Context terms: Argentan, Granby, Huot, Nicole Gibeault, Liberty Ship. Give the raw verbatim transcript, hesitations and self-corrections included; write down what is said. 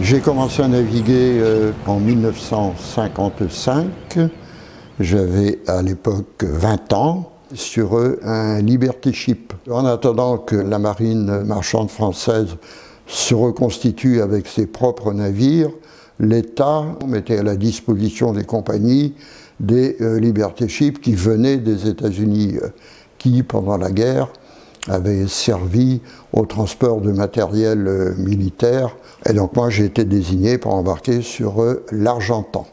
J'ai commencé à naviguer euh, en mille neuf cent cinquante-cinq. J'avais à l'époque vingt ans sur euh, un Liberty Ship. En attendant que la marine marchande française se reconstitue avec ses propres navires, l'État mettait à la disposition des compagnies des euh, Liberty Ships qui venaient des États-Unis, euh, qui, pendant la guerre, avait servi au transport de matériel militaire. Et donc moi, j'ai été désigné pour embarquer sur l'Argentan.